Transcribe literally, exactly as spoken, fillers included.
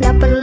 La perlu